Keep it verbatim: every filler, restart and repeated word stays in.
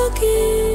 again.